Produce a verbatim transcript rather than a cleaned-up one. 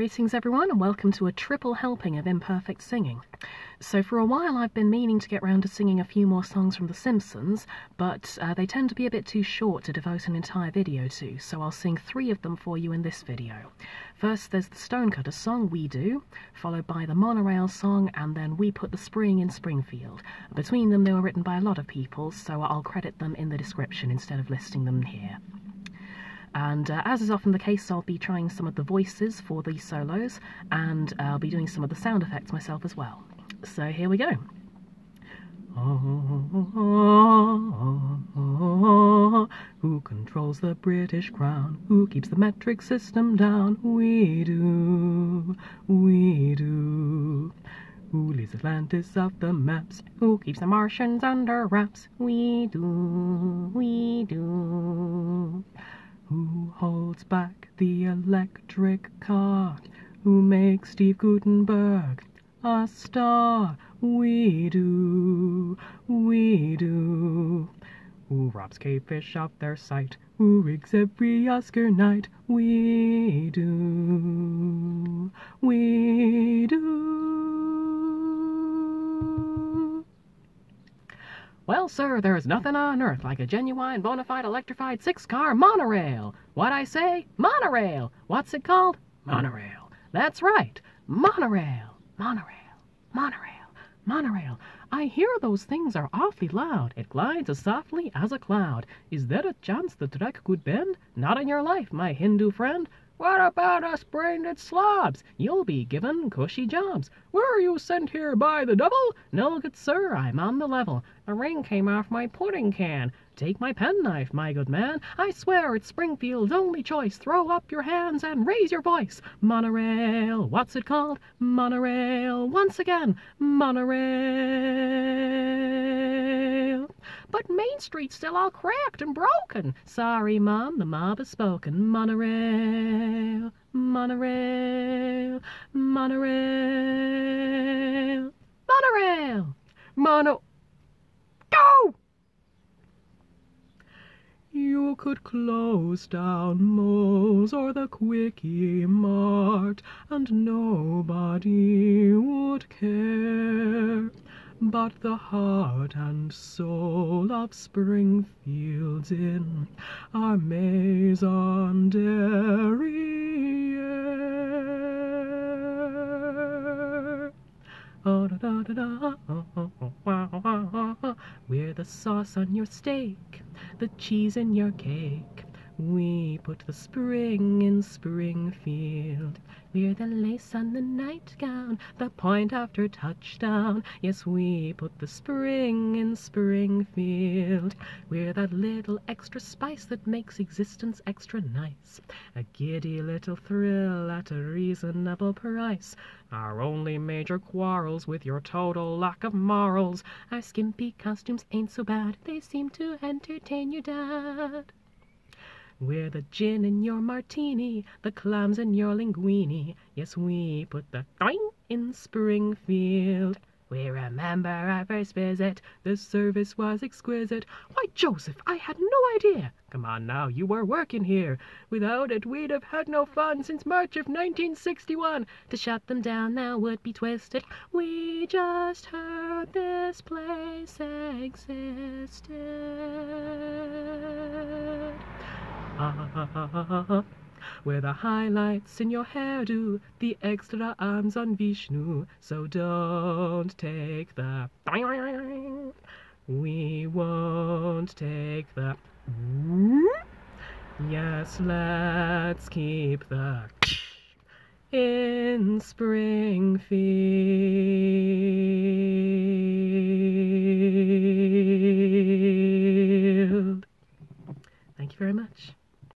Greetings everyone, and welcome to a triple helping of Imperfect Singing. So for a while I've been meaning to get round to singing a few more songs from The Simpsons, but uh, they tend to be a bit too short to devote an entire video to, so I'll sing three of them for you in this video. First there's the Stonecutters song, We Do, followed by the Monorail song, and then We Put the Spring in Springfield. Between them they were written by a lot of people, so I'll credit them in the description instead of listing them here. And uh, as is often the case, I'll be trying some of the voices for these solos, and uh, I'll be doing some of the sound effects myself as well. So here we go. Oh, oh, oh, oh. Who controls the British crown? Who keeps the metric system down? We do, we do. Who leaves Atlantis off the maps? Who keeps the Martians under wraps? We do, we do. Who holds back the electric car? Who makes Steve Gutenberg a star? We do, we do. Who robs cavefish off their sight? Who rigs every Oscar night? We do, we do. Well, sir, there's nothing on earth like a genuine, bona fide, electrified six-car monorail. What I say? Monorail. What's it called? Monorail. That's right. Monorail. Monorail. Monorail. Monorail. I hear those things are awfully loud. It glides as softly as a cloud. Is there a chance the track could bend? Not on your life, my Hindu friend. What about us brain-dead slobs? You'll be given cushy jobs. Were you sent here by the devil? No good sir, I'm on the level. A ring came off my pudding can. Take my penknife, my good man. I swear it's Springfield's only choice. Throw up your hands and raise your voice. Monorail, what's it called? Monorail, once again. Monorail. But Main Street's still all cracked and broken. Sorry, Mom, the mob has spoken. Monorail, monorail, monorail, monorail, mono... Go! You could close down Mo's or the Quickie Mart, and nobody would care. But the heart and soul of Springfield's Inn are Maison Derriere. Oh, da, da, da, da. Oh, oh, oh, wow, wow, wow, wow. We're the sauce on your steak, the cheese in your cake. We put the spring in Springfield. We're the lace on the nightgown, the point after touchdown. Yes, we put the spring in Springfield. We're that little extra spice that makes existence extra nice. A giddy little thrill at a reasonable price. Our only major quarrels with your total lack of morals. Our skimpy costumes ain't so bad. They seem to entertain your dad. We're the gin in your martini, the clams in your linguine. Yes, we put the doink in Springfield. We remember our first visit. The service was exquisite. Why, Joseph, I had no idea. Come on now, you were working here. Without it, we'd have had no fun since March of nineteen sixty-one. To shut them down now would be twisted. We just heard this place existed. Ah, where the highlights in your hairdo, the extra arms on Vishnu, so don't take the... We won't take the... Yes, let's keep the... In Springfield.